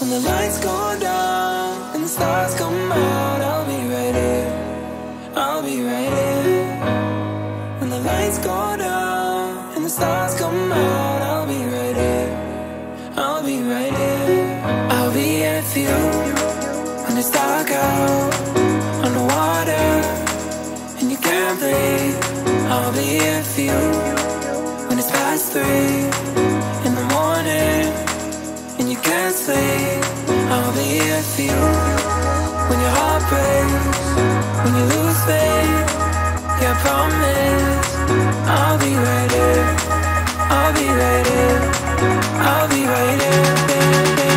When the lights go down and the stars come out, I'll be right here, I'll be right here. When the lights go down and the stars come out, I'll be right here, I'll be right here. I'll be here for you when it's dark out, underwater and you can't breathe. I'll be here for you when it's past 3 in the morning and you can't sleep. I'll be here for you when your heart breaks, when you lose faith. Yeah, I promise I'll be right here, I'll be right here, I'll be right here.